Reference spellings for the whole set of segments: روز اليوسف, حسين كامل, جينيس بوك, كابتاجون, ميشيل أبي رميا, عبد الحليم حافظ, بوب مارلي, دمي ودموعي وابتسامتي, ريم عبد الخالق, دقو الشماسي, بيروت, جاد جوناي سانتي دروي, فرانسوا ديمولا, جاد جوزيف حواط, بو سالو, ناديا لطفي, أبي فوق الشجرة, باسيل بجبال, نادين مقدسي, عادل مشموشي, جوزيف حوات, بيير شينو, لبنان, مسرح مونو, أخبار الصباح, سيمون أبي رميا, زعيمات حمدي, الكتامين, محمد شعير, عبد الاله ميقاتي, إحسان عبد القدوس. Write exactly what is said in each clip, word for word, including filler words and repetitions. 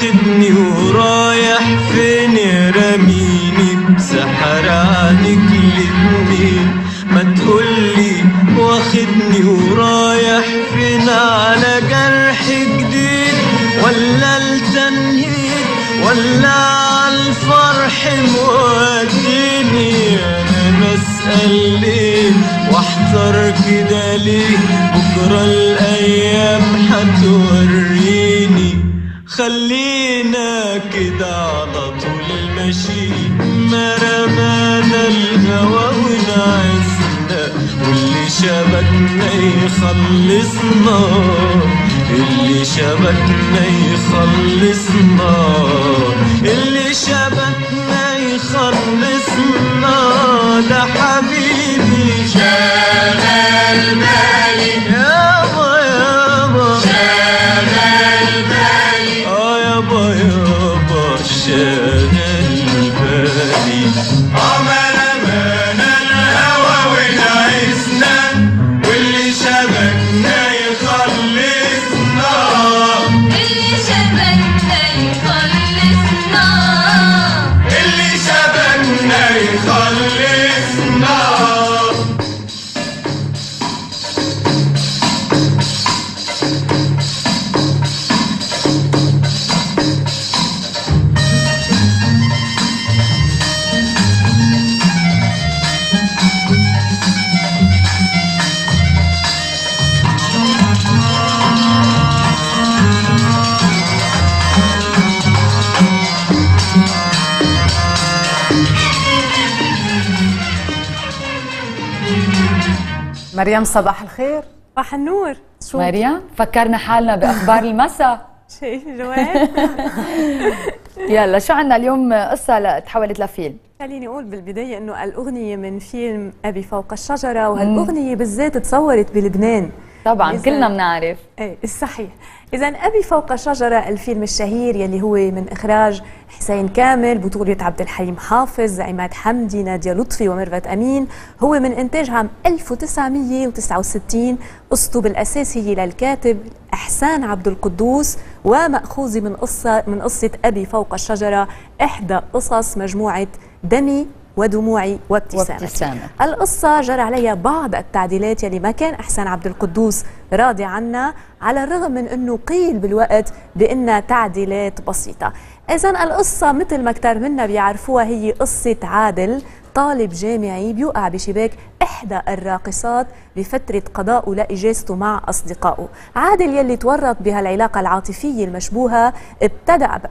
واخدني ورايح فين رميني بسحر عينك الاتنين ما تقولي واخدني ورايح فين على جرح جديد ولا التنهيد ولا عالفرح موديني انا بسأل ليه واحتار كده ليه بكرة الايام هتوريني خلينا كده على طول المشي ما رمانا الهوا ونعزنا واللي شبكنا يخلصنا اللي شبكنا يخلصنا اللي شبكنا يخلصنا ده حبيبي شغال بالي يابا يابا شغال بالي اه يابا يابا شغال بالي اه ما رمانا الهوا ونعسنا واللي شبكنا يخلصنا اللي شبكنا يخلصنا اللي شبكنا يخلصنا مريم صباح الخير. صباح النور. شو مريم؟ فكرنا حالنا باخبار المساء. شيء جوال. يلا شو عندنا اليوم؟ قصه تحولت لفيلم. خليني اقول بالبدايه انه الاغنيه من فيلم ابي فوق الشجره، وهالاغنيه بالذات تصورت بلبنان. طبعا كلنا بنعرف. ايه صحيح. اذا ابي فوق الشجره الفيلم الشهير يلي هو من اخراج حسين كامل، بطوله عبد الحليم حافظ، زعيمات حمدي، ناديا لطفي وميرفت امين، هو من انتاج عام ألف وتسعمئة وتسعة وستين. قصته بالاساس هي للكاتب إحسان عبد القدوس، ومأخوذه من قصه من قصه ابي فوق الشجره، احدى قصص مجموعه دمي ودموعي وابتسامتي. القصة جرى عليها بعض التعديلات يلي ما كان إحسان عبد القدوس راضي عنها، على الرغم من أنه قيل بالوقت بأنها تعديلات بسيطة. إذن القصة مثل ما كتار منا بيعرفوها هي قصة عادل، طالب جامعي بيوقع بشباك إحدى الراقصات بفترة قضاءه لإجازته مع أصدقائه. عادل يلي تورط بهالعلاقة العاطفية المشبوهة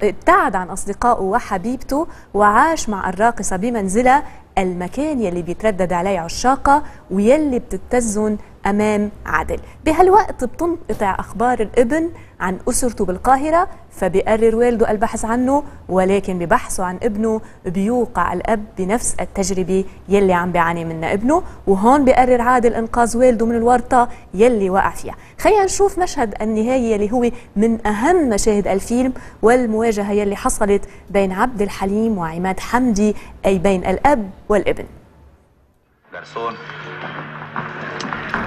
ابتعد عن أصدقائه وحبيبته وعاش مع الراقصة بمنزلها، المكان يلي بيتردد عليه عشاقه ويلي بتتزن أمام عادل. بهالوقت بتنقطع أخبار الابن عن أسرته بالقاهرة، فبيقرر والده البحث عنه، ولكن ببحثه عن ابنه بيوقع الأب بنفس التجربة يلي عم بيعاني منها ابنه، وهون بيقرر عادل إنقاذ والده من الورطة يلي وقع فيها. خلينا نشوف مشهد النهاية يلي هو من أهم مشاهد الفيلم، والمواجهة يلي حصلت بين عبد الحليم وعماد حمدي، أي بين الأب والابن. جرسون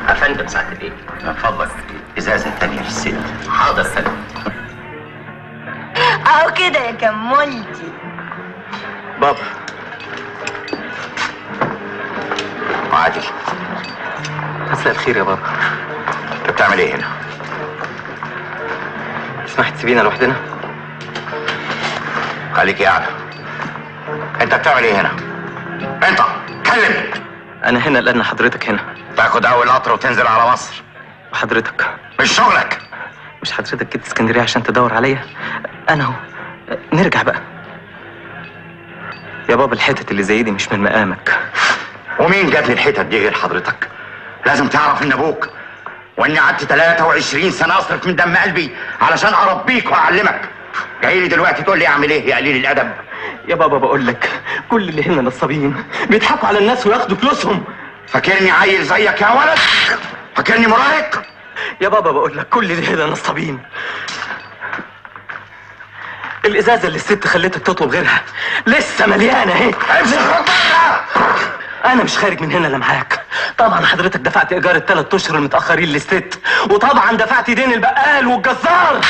يا فندم ساعة الليل. اتفضل. ازازة تانية للست. حاضر فندم. اهو كده يا كملتي. بابا. وعادل. مساء الخير يا بابا. انت بتعمل ايه هنا؟ سمحت تسيبينا لوحدنا؟ خليك يا عم. انت بتعمل ايه هنا؟ انت اتكلم. انا هنا لان حضرتك هنا. تاخد اول قطر وتنزل على مصر. وحضرتك مش شغلك. مش حضرتك جيت اسكندريه عشان تدور عليا؟ انا اهو. نرجع بقى يا بابا، الحتت اللي زي دي مش من مقامك. ومين جاب لي الحتت دي غير حضرتك؟ لازم تعرف ان ابوك واني قعدت ثلاثة وعشرين سنه اصرف من دم قلبي علشان اربيك واعلمك، جاي لي دلوقتي تقول لي اعمل ايه يا قليل الادب؟ يا بابا بقول لك كل اللي هنا نصابين، بيضحكوا على الناس وياخدوا فلوسهم. فاكرني عيل زيك يا ولد؟ فاكرني مراهق؟ يا بابا بقول لك كل دي هنا نصابين. الازازه اللي الست خلتك تطلب غيرها لسه مليانه اهي. امسك رقبتها. انا مش خارج من هنا لا معاك. طبعا حضرتك دفعت ايجار الثلاث اشهر المتاخرين للست، وطبعا دفعت دين البقال والجزار.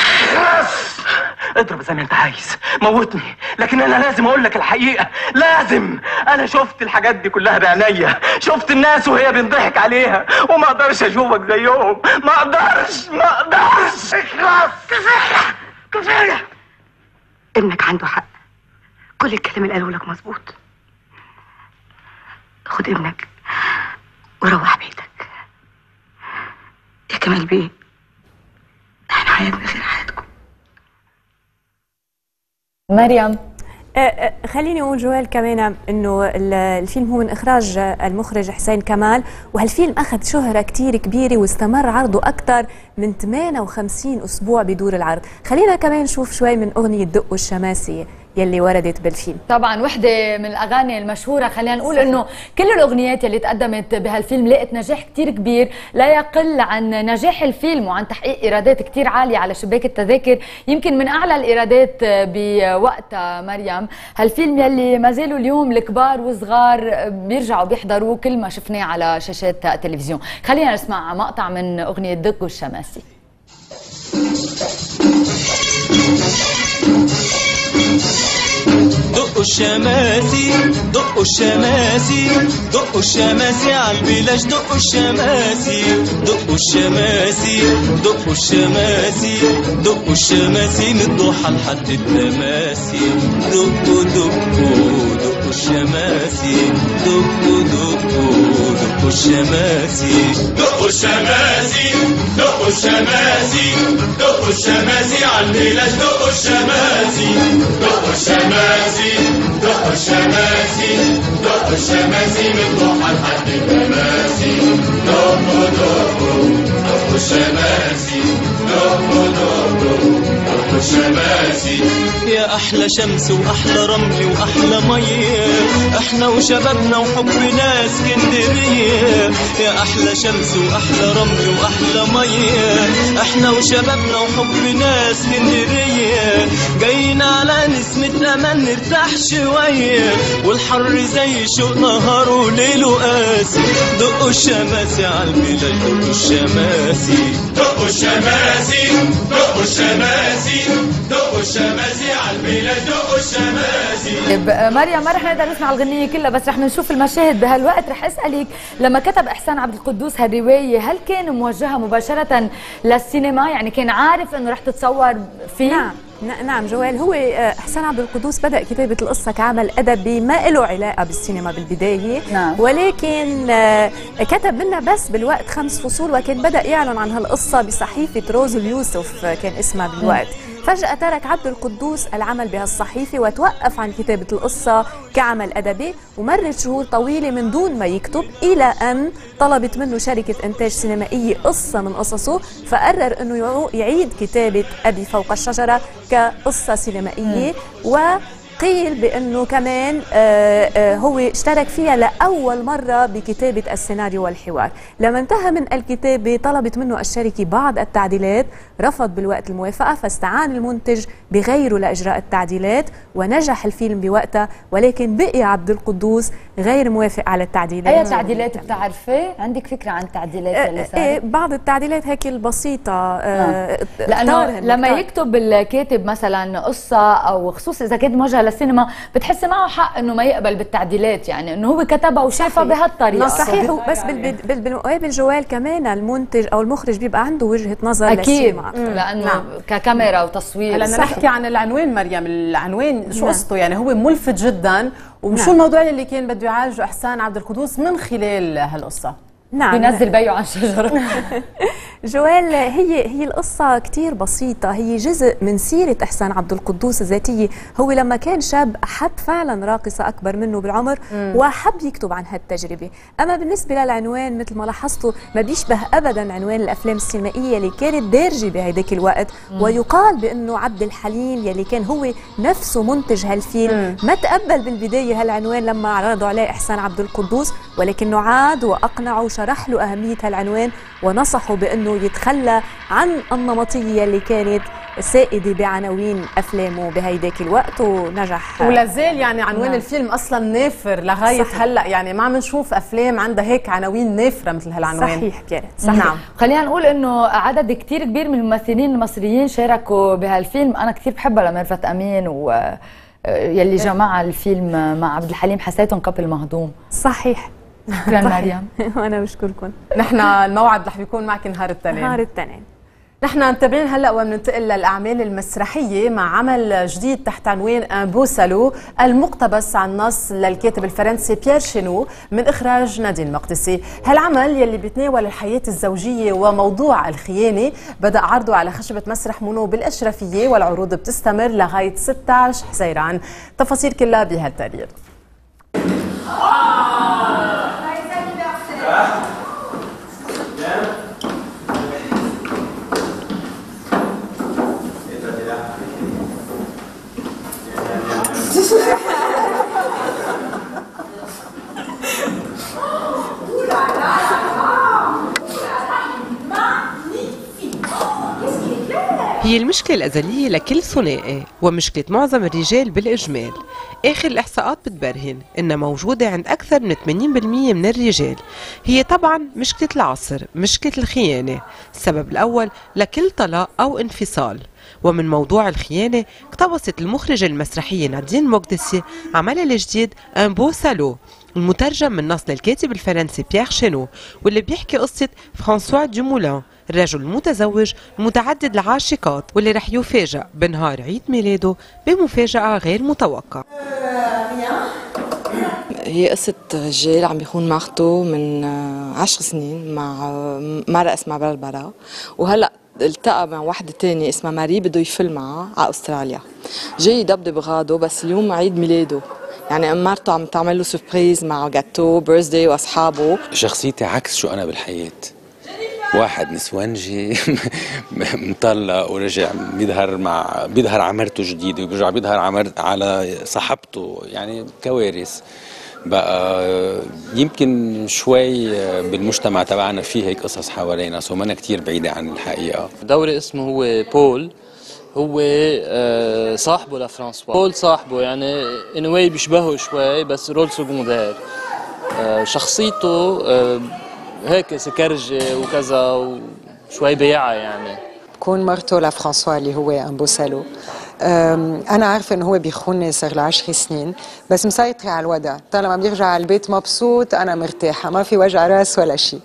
اضرب زي ما انت عايز، موتني، لكن انا لازم اقول لك الحقيقه، لازم. انا شفت الحاجات دي كلها بعينيا، شفت الناس وهي بينضحك عليها، وما اقدرش اشوفك زيهم، ما اقدرش ما اقدرش. اخلص، كفايه كفايه. ابنك عنده حق، كل الكلام اللي قاله لك مظبوط. خد ابنك وروح بيتك يا كمال بيه، احنا حياتنا غير حياتكم. مريم، خليني اقول جوال كمان انه الفيلم هو من اخراج المخرج حسين كامل، وهالفيلم اخذ شهره كتير كبيره واستمر عرضه اكثر من ثمانية وخمسين اسبوع بدور العرض. خلينا كمان نشوف شوي من اغنيه دقو الشماسي يلي وردت بالفيلم. طبعا وحده من الاغاني المشهوره، خلينا نقول انه كل الاغنيات اللي تقدمت بهالفيلم لقت نجاح كتير كبير لا يقل عن نجاح الفيلم وعن تحقيق ايرادات كتير عاليه على شباك التذاكر، يمكن من اعلى الايرادات بوقتها. مريم، هالفيلم يلي ما زالوا اليوم الكبار والصغار بيرجعوا بيحضروه كل ما شفناه على شاشات التلفزيون. خلينا نسمع مقطع من اغنيه دقو الشماسي. دقوا الشماسي دقوا الشماسي دقوا الشماسي عالبلاش، دقوا الشماسي دقوا الشماسي دقوا الشماسي دقوا الشماسي من الضحى لحد التماسي، دقوا دقوا دقوا الشماسي دقوا دقوا دقوا الشماسي دقوا الشماسي دقوا الشماسي دقوا الشماسي عالبلاش، دقوا الشماسي دقوا الشماسي دقوا الشماسي دقوا الشماسي من الضحى لحد التماسي، دقوا دقوا دقوا الشماسي دقوا دقوا دقوا الشماسي. يا أحلى شمس وأحلى رمل وأحلى مية، إحنا وشبابنا وحبنا اسكندرية. يا أحلى شمس وأحلى رمل وأحلى مية، إحنا وشبابنا وحبنا اسكندرية. جايين على نسمتنا ما نرتاح شوية، والحر زي شوق نهار وليل وقاسي. دقوا الشماسي عالبلاد، دقوا الشماسي دقوا الشماسي دقوا الشماسي دقوا الشماسي عالبلاد، دقوا الشماسي. مريم، ما رح نقدر نسمع الغنية كلها، بس رح نشوف المشاهد بهالوقت. رح أسألك، لما كتب إحسان عبد القدوس هالرواية هل كان موجهة مباشرة للسينما؟ يعني كان عارف إنه رح تتصور فيه؟ نعم نعم جوال، هو إحسان عبد القدوس بدأ كتابة القصة كعمل أدبي ما له علاقة بالسينما بالبداية، نعم. ولكن كتب منها بس بالوقت خمس فصول، وكان بدأ يعلن عن هالقصة بصحيفة روز اليوسف كان اسمها بالوقت. فجأة ترك عبد القدوس العمل بهالصحيفة وتوقف عن كتابة القصة كعمل أدبي، ومرت شهور طويلة من دون ما يكتب، إلى أن طلبت منه شركة إنتاج سينمائية قصة من قصصه، فقرر أنه يعيد كتابة أبي فوق الشجرة كقصة سينمائية، وقيل بأنه كمان هو اشترك فيها لأول مرة بكتابة السيناريو والحوار. لما انتهى من الكتابة طلبت منه الشركة بعض التعديلات، رفض بالوقت الموافقة، فاستعان المنتج بغيره لإجراء التعديلات، ونجح الفيلم بوقتها. ولكن بقي عبد القدوس غير موافق على التعديلات. أي تعديلات بتعرفي؟ عندك فكرة عن التعديلات اللي صارت؟ ايه، بعض التعديلات هيك البسيطة. آه. لأنه لما اختار. يكتب الكاتب مثلا قصة، أو خصوصا إذا كانت موجهة للسينما، بتحسي معه حق إنه ما يقبل بالتعديلات، يعني إنه هو كتبها وشافها بهالطريقة. صحيح، بس بالمقابل جوال كمان المنتج أو المخرج بيبقى عنده وجهة نظر للسينما. لأنه نعم. ككاميرا وتصوير. هلا نحكي عن العنوان. مريم، العنوان شو قصته؟ يعني هو ملفت جدا، وشو نعم. الموضوع اللي كان بده يعالجه إحسان عبد القدوس من خلال هالقصة؟ نعم، بينزل بيو عن شجرة. جوال، هي هي القصة كتير بسيطة، هي جزء من سيرة إحسان عبد القدوس الذاتية. هو لما كان شاب حب فعلا راقصة أكبر منه بالعمر، م. وحب يكتب عن هالتجربة. أما بالنسبة للعنوان مثل ما لاحظتوا ما بيشبه أبدا عنوان الأفلام السينمائية اللي كانت دارجة بهيداك الوقت، م. ويقال بأنه عبد الحليم يلي كان هو نفسه منتج هالفيلم م. ما تقبل بالبداية هالعنوان لما عرضوا عليه إحسان عبد القدوس، ولكنه عاد وأقنعه وشرح له أهمية هالعنوان ونصحه بأنه يتخلى عن النمطية اللي كانت السائد بعناوين أفلامه بهيداك الوقت ونجح ولازال. يعني عنوان نعم. الفيلم أصلا نافر لغاية هلأ، يعني ما عم نشوف أفلام عندها هيك عناوين نافرة مثل هالعنوان. صحيح بيير، صحيح. نعم. خلينا نقول إنه عدد كتير كبير من الممثلين المصريين شاركوا بهالفيلم، أنا كتير بحبها لميرفت أمين و يلي جمع الفيلم مع عبد الحليم، حسيتهم كابل مهضوم. صحيح. شكرا مريم. وانا بشكركم. نحن الموعد رح بيكون معك نهار التنين. نهار التنين. نحن متابعين هلا وبننتقل للاعمال المسرحيه مع عمل جديد تحت عنوان بو سالو المقتبس عن نص للكاتب الفرنسي بيير شينو من اخراج نادين مقدسي. هالعمل يلي بيتناول الحياه الزوجيه وموضوع الخيانه بدا عرضه على خشبه مسرح مونو بالاشرفيه، والعروض بتستمر لغايه ستة عشر حزيران. تفاصيل كلها بهالتقرير. هي المشكلة الأزلية لكل ثنائي ومشكلة معظم الرجال بالإجمال. آخر الإحصاءات بتبرهن إنها موجودة عند أكثر من ثمانين بالمئة من الرجال. هي طبعاً مشكلة العصر، مشكلة الخيانة، السبب الأول لكل طلاق أو انفصال. ومن موضوع الخيانة اقتبست المخرجة المسرحية نادين مقدسي عملها الجديد أن بو سالو المترجم من نص للكاتب الفرنسي بيير شينو، واللي بيحكي قصة فرانسوا ديمولا الرجل المتزوج المتعدد العاشقات واللي رح يفاجأ بنهار عيد ميلاده بمفاجأة غير متوقعة. هي قصة رجال عم بيخون مع اخته من عشر سنين مع مرة اسمها بربرا، وهلا التقى مع وحده ثانيه اسمها ماري بده يفل معها على استراليا. جاي يدبدب غاضه بس اليوم عيد ميلاده، يعني ام مرته عم تعمل له سربرايز مع جاتو بيرثداي واصحابه. شخصيتي عكس شو انا بالحياه، واحد نسوانجي مطلق ورجع بيظهر مع بيظهر عمرته جديده وبيرجع بيظهر عمرت على صاحبته، يعني كوارث. بقى يمكن شوي بالمجتمع تبعنا فيه هيك قصص حوالينا، سو مانا كتير بعيدة عن الحقيقة. دوري اسمه هو بول، هو صاحبه لفرانسوا. بول صاحبه يعني ان واي بيشبهه شوي بس رول سكوندير. شخصيته هيك سكرجة وكذا وشوي بيعة يعني. بكون مرته لفرانسوا اللي هو ان بو سالو. أنا عارفة إنه هو بيخوني صار له عشر سنين بس مسيطرة على الوضع، طالما بيرجع على البيت مبسوط أنا مرتاحة، ما في وجع راس ولا شيء.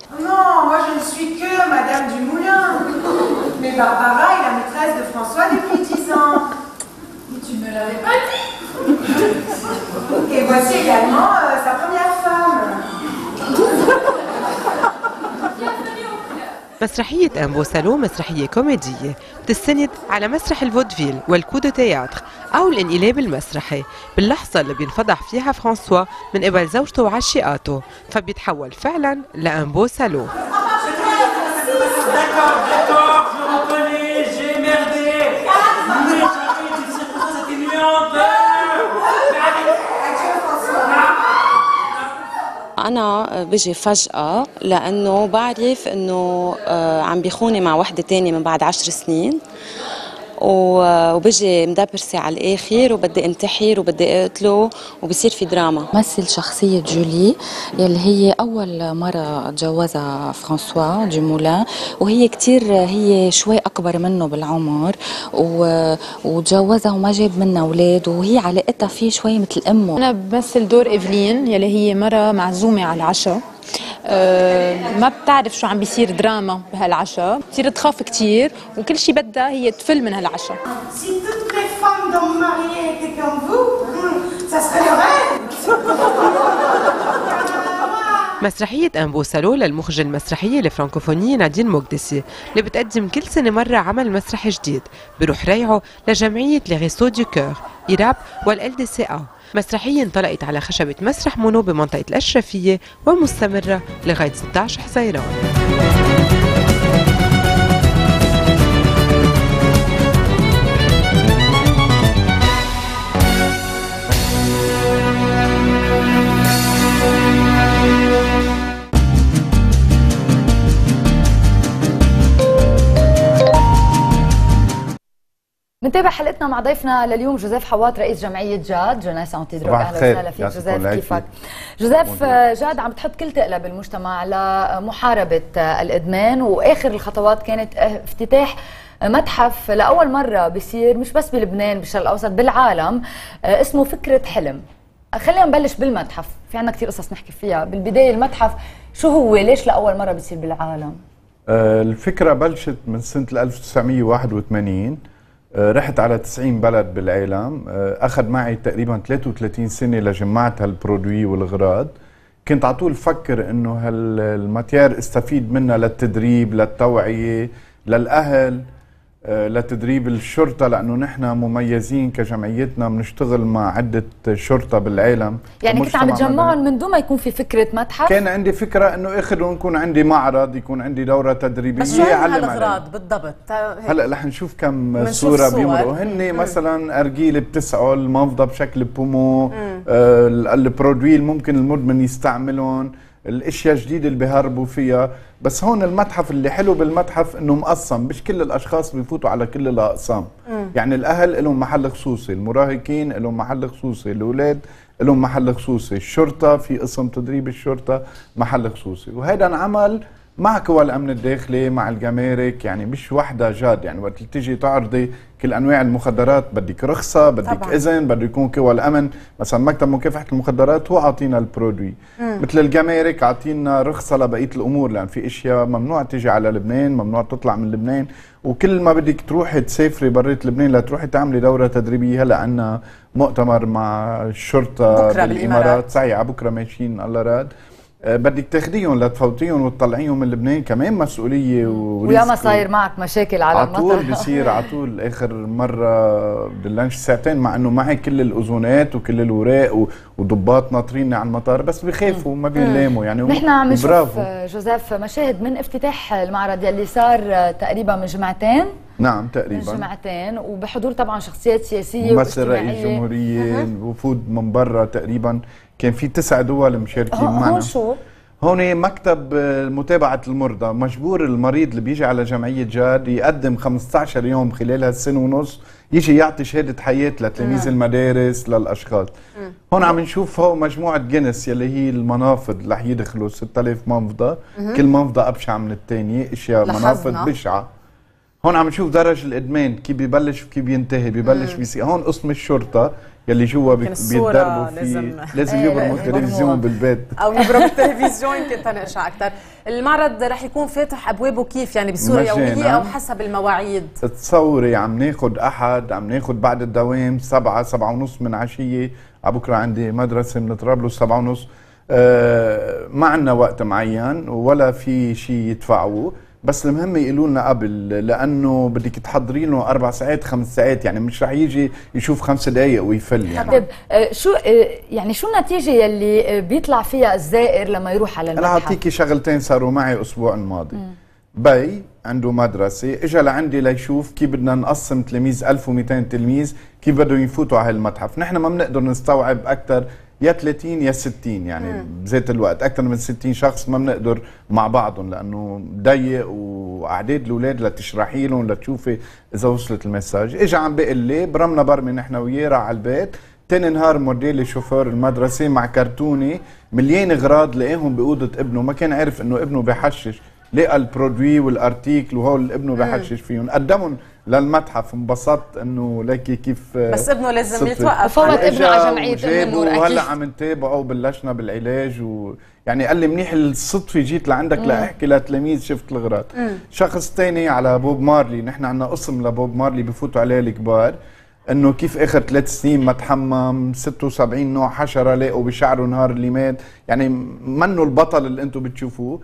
مسرحية أن بو سالو مسرحية كوميدية بتستند على مسرح الفودفيل والكودو تياتر أو الانقلاب المسرحي، باللحظة اللي بينفضح فيها فرانسوا من قبل زوجته وعشيقاته فبيتحول فعلا لأن بو سالو. أنا بجي فجأة لأنه بعرف أنه عم بيخوني مع وحدة تانية من بعد عشر سنين، وبجي مدبرسة على الآخر وبدي انتحر وبدي أقتله وبصير في دراما. مثل شخصية جولي يلي هي أول مرة تجوزها فرانسوا ديمولا، وهي كتير هي شوي أكبر منه بالعمر وتجوزها وما جاب منها أولاد، وهي علاقتها فيه شوي مثل أمه. أنا بمثل دور إيفلين يلي هي مرة معزومة على العشاء، أه ما بتعرف شو عم بيصير دراما بهالعشاء، بتصير تخاف كتير وكل شي بدها هي تفل من هالعشاء. مسرحية أن بو سالو للمخرجة المسرحية الفرنكوفونية نادين مقدسي اللي بتقدم كل سنة مرة عمل مسرحي جديد بروح رايعه لجمعية لي ريسو دو كور إيراب والال دي سي أ. مسرحية انطلقت على خشبة مسرح مونو بمنطقة الأشرفية ومستمرة لغاية ستة عشر حزيران. بنتابع حلقتنا مع ضيفنا لليوم جوزيف حوات رئيس جمعيه جاد جوناي سانتي دروي. اهلا وسهلا فيك جوزيف، كيفك؟ جوزيف، جاد عم تحط كل ثقله بالمجتمع لمحاربه الادمان، واخر الخطوات كانت افتتاح متحف لاول مره بيصير مش بس بلبنان، بالشرق الاوسط، بالعالم، اسمه فكره حلم. خلينا نبلش بالمتحف، في عندنا كثير قصص نحكي فيها. بالبدايه المتحف شو هو؟ ليش لاول مره بيصير بالعالم؟ الفكره بلشت من سنه ألف وتسعمية وواحد وثمانين. رحت على تسعين بلد بالعالم، اخذ معي تقريبا ثلاثة وثلاثين سنه لجمعت هالبرودوي والغراض. كنت على طول فكر انه هالماتيار استفيد منها للتدريب، للتوعيه، للاهل، لتدريب الشرطه، لانه نحن مميزين كجمعيتنا بنشتغل مع عده شرطه بالعالم. يعني كنت عم تجمعهم من دون ما يكون في فكره متحف؟ كان عندي فكره انه اخذهم يكون عندي معرض، يكون عندي دوره تدريبيه. بس شو هالاغراض بالضبط؟ هلا رح نشوف كم صوره بيمرقوا هن. مثلا ارجيله بتسعل، منفضه بشكل بومو، آه البرودوي ممكن المدمن يستعملهم، الاشياء الجديده اللي بيهربوا فيها. بس هون المتحف اللي حلو بالمتحف انه مقسم، مش كل الاشخاص بيفوتوا على كل الاقسام. مم. يعني الاهل لهم محل خصوصي، المراهقين لهم محل خصوصي، الاولاد لهم محل خصوصي، الشرطه في قسم تدريب الشرطه محل خصوصي. وهذا انعمل مع قوى الامن الداخلي، مع الجمارك، يعني مش وحده جاد. يعني وقت تيجي تعرضي كل انواع المخدرات بدك رخصه، بدك طبعا. اذن بده يكون قوى الامن، مثلا مكتب مكافحه المخدرات هو عاطينا البرودوي، مثل الجمارك عاطينا رخصه لبقيه الامور، لان في اشياء ممنوع تيجي على لبنان، ممنوع تطلع من لبنان، وكل ما بدك تروحي تسافري بريت لبنان لتروحي تعملي دوره تدريبيه. هلا عندنا مؤتمر مع الشرطه بالامارات، صحيح على بكره ماشيين الله راد. بدك تاخديهم لتفوتيهم وتطلعيهم من لبنان، كمان مسؤوليه وريسك. وياما صاير معك مشاكل على المطار، على طول بصير على طول. اخر مره باللانش ساعتين، مع انه معي كل الاذونات وكل الوراق وضباط ناطريني على المطار، بس بخافوا ما بينلاموا. يعني نحن عم نشوف جوزيف مشاهد من افتتاح المعرض يلي صار تقريبا من جمعتين. نعم تقريبا من جمعتين، وبحضور طبعا شخصيات سياسيه وممثل رئيس جمهوريه، أه. وفود من برا تقريبا، كان في تسع دول مشاركين معنا. هون شو؟ هون مكتب متابعة المرضى، مجبور المريض اللي بيجي على جمعية جاد يقدم خمسة عشر يوم خلال هالسنة ونص، يجي يعطي شهادة حياة لتلاميذ المدارس، للأشخاص. مم. هون عم نشوف هو مجموعة جينيس يلي هي المنافض، رح يدخلوا ستة آلاف منفضة، كل منفضة أبشع من الثانية، أشياء منافض بشعة. هون عم نشوف درج الإدمان كيف ببلش وكيف بينتهي، ببلش بيصير هون قسم الشرطة يلي جوا بيتدربوا فيه، لازم لازم يبرموا التلفزيون بالبيت او يبرموا التلفزيون يمكن تنقشع اكثر. المعرض رح يكون فاتح ابوابه كيف؟ يعني بصوره يوميه او حسب المواعيد؟ تصوري عم ناخذ احد، عم ناخذ بعد الدوام سبعة سبعة ونص من عشيه، عبكره عندي مدرسه بنتراب له سبعة ونص. أه ما عندنا وقت معين ولا في شيء يدفعوه، بس المهم يقولوا لنا قبل، لانه بدك تحضري له اربع ساعات خمس ساعات، يعني مش رح يجي يشوف خمس دقائق ويفل. يعني طيب شو يعني شو النتيجه يلي بيطلع فيها الزائر لما يروح على المتحف؟ رح اعطيكي شغلتين صاروا معي اسبوع الماضي. مم. بي عنده مدرسه اجى لعندي ليشوف كيف بدنا نقسم تلاميذ ألف ومئتين تلميذ، كيف بدهم يفوتوا على هالمتحف. نحن ما بنقدر نستوعب اكثر، يا ثلاثين يا ستين، يعني بذات الوقت اكثر من ستين شخص ما بنقدر مع بعضهم، لانه ضيق واعداد الاولاد لتشرحي لهم لتشوفي اذا وصلت المساج. اجى عن باقي الليل، رمنا برمي نحن وياه، راح على البيت. ثاني نهار موديلي شوفور المدرسه مع كرتوني مليان اغراض لقاهم باوضه ابنه، ما كان عارف انه ابنه بحشش، لقى البرودوي والارتيكل وهول ابنه بحشش فيهم، قدمهم للمتحف. انبسطت انه ليكي كيف، بس ابنه لازم يتوقف. فوت ابنه على جمعيه النور اكيد، وهلا عم نتابعه وبلشنا بالعلاج. ويعني قال لي منيح الصدفه جيت لعندك لاحكي لتلاميذ شفت الاغراض. شخص ثاني على بوب مارلي، نحن عندنا قسم لبوب مارلي بفوتوا عليه الكبار، انه كيف اخر ثلاث سنين ما تحمم، ستة وسبعين نوع حشره لاقوا بشعره نهار اللي مات، يعني منه البطل اللي انتم بتشوفوه.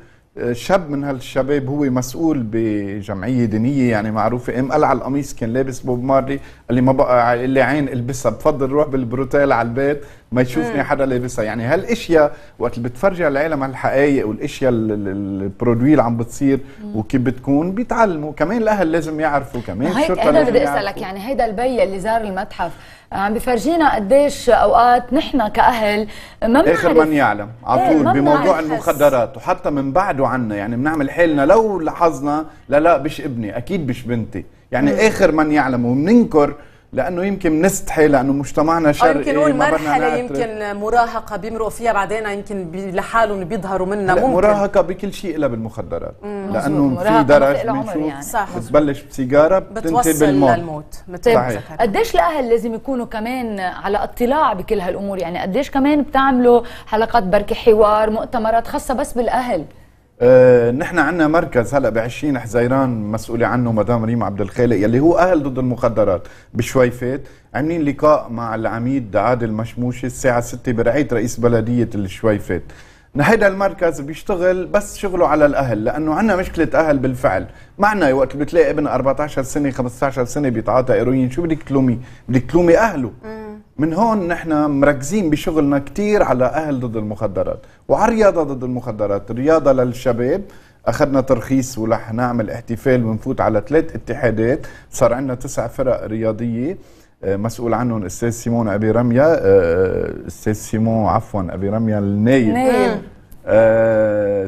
شاب من هالشباب هو مسؤول بجمعيه دينيه يعني معروفه، قام قلع القميص كان لابس بوب مارلي، قال لي ما بقى اللي عين البسها، بفضل روح بالبروتيل على البيت ما يشوفني حدا لابسها. يعني هالاشياء وقت اللي بتفرجي على العالم هالحقائق والاشياء البرودوي اللي عم بتصير وكيف بتكون بيتعلموا، كمان الاهل لازم يعرفوا، كمان الشرطه لازم يعرفوا. بدي اسالك، يعني هيدا البي اللي زار المتحف عم بفرجينا قديش اوقات نحن كاهل ما بنعرف، اخر من يعلم على طول إيه بموضوع المخدرات، وحتى من بعده عنا يعني بنعمل حالنا لو لاحظنا لا لا بش ابني اكيد بش بنتي، يعني مم. آخر من يعلم ومننكر لأنه يمكن نستحي لأنه مجتمعنا شرقي. يمكن هو المرحلة يمكن مراهقة بيمرقوا فيها بعدين يمكن لحالهم بيظهروا منها. ممكن مراهقة بكل شيء إلا بالمخدرات. مم. لأنه في درج بنشوف يعني. بتبلش بسيجارة بتنتهي بالموت. طيب قديش الأهل لازم يكونوا كمان على اطلاع بكل هالأمور؟ يعني قديش كمان بتعملوا حلقات بركي حوار مؤتمرات خاصة بس بالأهل؟ أه نحن عندنا مركز هلا ب عشرين حزيران مسؤولة عنه مدام ريم عبد الخالق يلي هو أهل ضد المخدرات بشويفات، عاملين لقاء مع العميد عادل مشموشي الساعة ستة برعاية رئيس بلدية الشويفات. هيدا المركز بيشتغل بس شغله على الأهل لأنه عندنا مشكلة أهل بالفعل، معنا وقت بتلاقي ابن أربعطعش سنة خمسطعش سنة بيتعاطى هيروين شو بدك تلومي؟ بدك تلومي أهله. من هون نحن مركزين بشغلنا كتير على أهل ضد المخدرات وعلى الرياضة ضد المخدرات. الرياضة للشباب أخذنا ترخيص ورح نعمل احتفال ونفوت على ثلاث اتحادات، صار عندنا تسع فرق رياضية مسؤول عنهم الأستاذ سيمون أبي رميا، الأستاذ سيمون عفوا أبي رميا النايب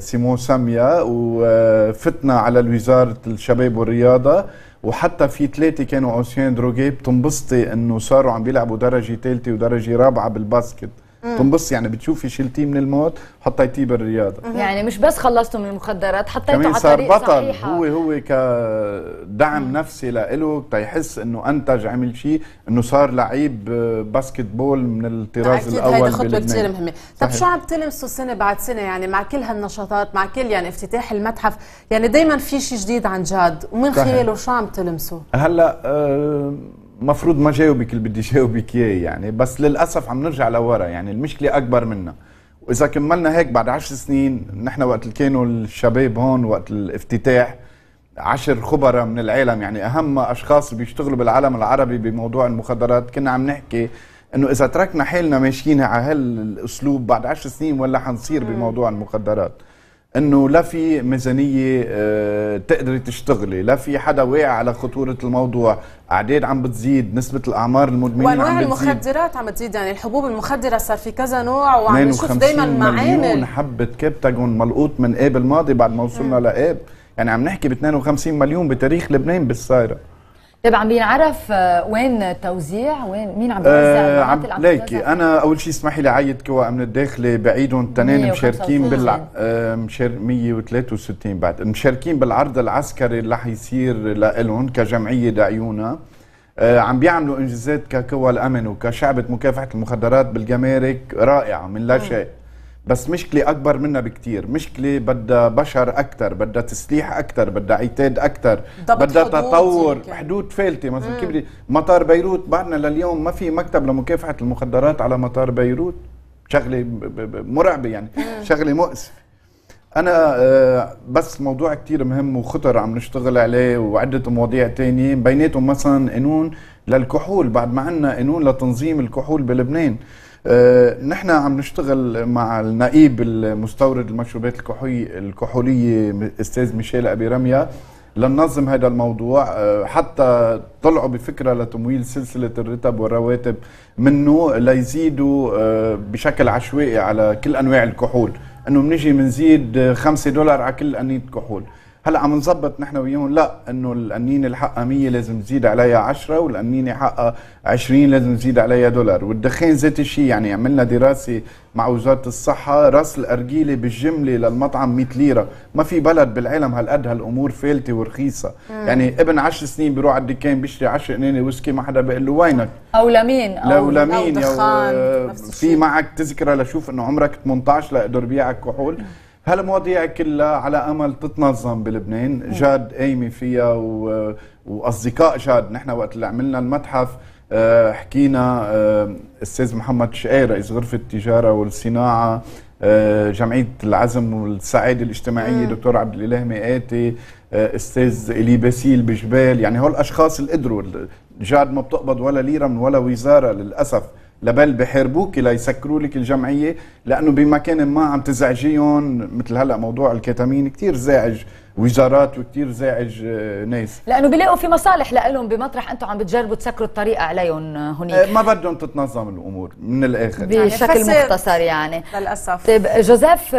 سيمون ساميا، وفتنا على وزارة الشباب والرياضة، وحتى في ثلاثه كانوا عصيان دروغي. بتنبسطي انه صاروا عم بيلعبوا درجه ثالثه ودرجه رابعه بالباسكت. بتنبسطي يعني بتشوفي شلتيه من الموت حطيتيه بالرياضه. يعني مش بس خلصتوا من المخدرات حطيتوا على طريق صحيحه. هو هو كدعم مم. نفسي له تيحس انه انتج عمل شيء، انه صار لعيب باسكت بول من الطراز الاول. هيدي خطوه كثير مهمه. طب شو عم تلمسوا سنه بعد سنه يعني مع كل هالنشاطات مع كل يعني افتتاح المتحف يعني دائما في شيء جديد عن جد ومن خياله شو عم تلمسوا؟ هلا أه مفروض ما جاوبك اللي بدي جاوبك اياه يعني، بس للاسف عم نرجع لورا يعني المشكله اكبر منا، واذا كملنا هيك بعد عشر سنين نحن وقت كانوا الشباب هون وقت الافتتاح عشر خبراء من العالم يعني اهم اشخاص بيشتغلوا بالعالم العربي بموضوع المخدرات، كنا عم نحكي انه اذا تركنا حالنا ماشيين على هالاسلوب بعد عشر سنين ولا حنصير بموضوع المخدرات، انه لا في ميزانيه اه تقدري تشتغلي، لا في حدا واعي على خطوره الموضوع، اعداد عم بتزيد، نسبه الاعمار المدمنين عم بتزيد، وانواع المخدرات عم بتزيد يعني الحبوب المخدره صار في كذا نوع وعم نشوف دائما معامل مليون حبه كابتاجون ملقوط من اب الماضي بعد ما وصلنا لاب، يعني عم نحكي ب اثنين وخمسين مليون بتاريخ لبنان بالصايره. طيب عم بينعرف وين توزيع؟ وين مين عم بيوزع؟ عم ليكي انا اول شيء اسمحي لي عايد قوى امن الداخلي بعيدهم تنين مشاركين بال مية وثلاثة وستين بعد مشاركين بالعرض العسكري اللي رح يصير لهم كجمعيه دعيونا. عم بيعملوا انجازات كقوى الامن وكشعبه مكافحه المخدرات بالجمارك رائعه من لا شيء، بس مشكله اكبر منها بكثير، مشكله بدها بشر اكثر، بدها تسليح اكثر، بدها عتاد اكثر، بدها تطور يمكن. حدود فالته مثلا كيف بدي مطار بيروت بعدنا لليوم ما في مكتب لمكافحه المخدرات على مطار بيروت، شغله مرعبه يعني شغله مؤسفه. انا بس موضوع كثير مهم وخطر عم نشتغل عليه وعده مواضيع ثانيه بيناتهم مثلا قانون للكحول، بعد ما عندنا قانون لتنظيم الكحول بلبنان. أه نحن عم نشتغل مع النائب المستورد المشروبات الكحولية الأستاذ ميشيل أبي رميا لننظم هذا الموضوع، أه حتى طلعوا بفكرة لتمويل سلسلة الرتب والرواتب منه ليزيدوا أه بشكل عشوائي على كل أنواع الكحول، أنه بنجي بنزيد خمسة دولار على كل قنينة كحول. هلا عم نظبط نحن وياهم لا انه القنينه اللي حقها مية لازم نزيد عليها عشرة والقنينه حقها عشرين لازم نزيد عليها دولار، والدخان ذات الشيء يعني عملنا دراسه مع وزاره الصحه، راس الارجيله بالجمله للمطعم مية ليره، ما في بلد بالعالم هالقد هالامور فالته ورخيصه، مم. يعني ابن عشر سنين بيروح على الدكان بيشتري عشرة قنانه ويسكي ما حدا بيقول له وينك؟ او لمين او لمين في معك تذكره لشوف انه عمرك ثمانطعش لقدر بيعك كحول. هالمواضيع كلها على امل تتنظم بلبنان، جاد قايمه فيها و... واصدقاء جاد، نحن وقت اللي عملنا المتحف حكينا استاذ محمد شعير رئيس غرفه التجاره والصناعه، جمعيه العزم والسعاده الاجتماعيه دكتور عبد الاله ميقاتي، استاذ الي باسيل بجبال، يعني هول الاشخاص اللي قدروا. جاد ما بتقبض ولا ليره من ولا وزاره للاسف، لبل بحاربوك ليسكروا لك الجمعيه لانه بمكان ما عم تزعجيهم، مثل هلا موضوع الكتامين كثير زاعج وزارات وكثير زاعج ناس، لانه بيلاقوا في مصالح لهم بمطرح انتم عم بتجربوا تسكروا الطريقه عليهم هنيك، ما بدهم تتنظم الامور من الاخر بشكل يعني مختصر يعني للاسف. طيب جوزيف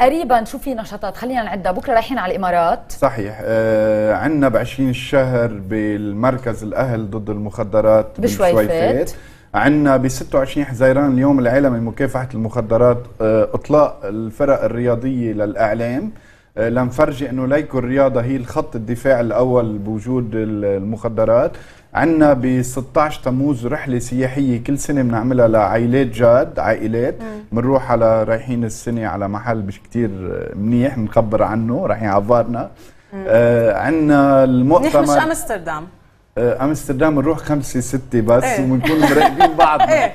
قريبا شو في نشاطات خلينا نعدها؟ بكره رايحين على الامارات صحيح. آه عندنا ب عشرين الشهر بالمركز الاهل ضد المخدرات بشويفات، عندنا ب ستة وعشرين حزيران اليوم العالمي لمكافحه المخدرات، آه اطلاق الفرق الرياضيه للاعلام آه لنفرجي انه ليكو الرياضه هي الخط الدفاع الاول بوجود المخدرات. عندنا ب ستة عشر تموز رحله سياحيه كل سنه بنعملها لعائلات جاد، عائلات بنروح على رايحين السنه على محل مش كثير منيح بنخبر عنه، رايحين على فارنا. آه عندنا المؤتمر منيح مش امستردام، آه امستردام بنروح خمسه سته بس ايه. وبنكون مراقبين بعضنا ايه.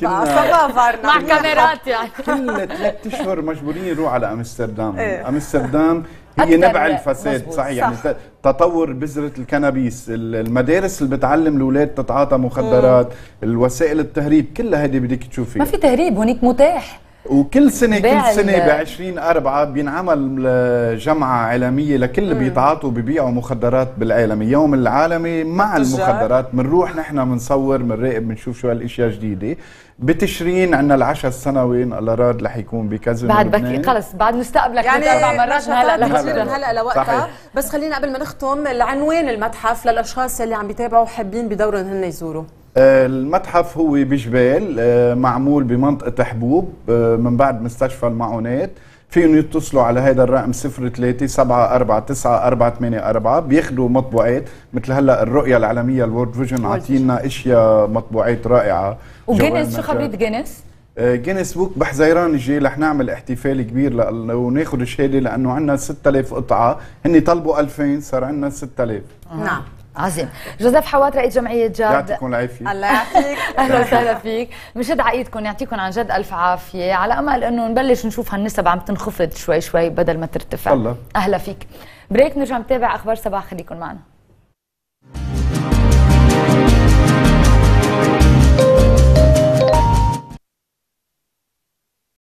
كنا مع كاميرات يعني كل ثلاث اشهر مجبورين نروح على امستردام. إيه؟ امستردام هي نبع الفساد صحيح، صح. يعني تطور بذره الكنابيس، المدارس اللي بتعلم الاولاد تتعاطى مخدرات، مم. الوسائل التهريب كلها هذه بدك تشوفيها، ما في تهريب هناك متاح. وكل سنه كل سنه ب عشرين أربعة بينعمل جمعه عالميه لكل اللي بيتعاطوا وبيبيعوا مخدرات بالعالم، يوم العالمي مع المخدرات، بنروح نحن بنصور بنراقب بنشوف شو هالاشياء جديده. بتشرين عندنا العشاء السنوي ان الله راد رح يكون بكازينو بعد بكي خلص بعد مستقبلك يعني اربع مرات هلا لوقتها هلا لوقتها. بس خلينا قبل ما نختم العنوان المتحف للاشخاص اللي عم بيتابعوا وحابين بدورهم هن يزوروا. المتحف هو بجبال، معمول بمنطقة حبوب من بعد مستشفى المعونات، فيهم يتصلوا على هذا الرقم صفر ثلاثة سبعة أربعة تسعة أربعة ثمانية أربعة، بياخذوا مطبوعات مثل هلا الرؤية العالمية الورد فيجن عاطينا اشياء مطبوعات رائعة. وجينيس شو خبرية جينيس؟ جينيس بوك بحزيران الجاي رح نعمل احتفال كبير وناخذ شهادة لأنه عندنا ستة آلاف قطعة، هن طلبوا ألفين صار عندنا ستة آلاف. نعم عظيم. جوزيف حوات رئيس جمعية جاد يعطيكم العافية. الله يعافيك. أهلا وسهلا فيك، بنشد على ايدكم يعطيكم عن جد ألف عافية، على أمل إنه نبلش نشوف هالنسب عم تنخفض شوي شوي بدل ما ترتفع. الله. أهلا فيك. بريك نرجع نتابع أخبار صباح، خليكم معنا.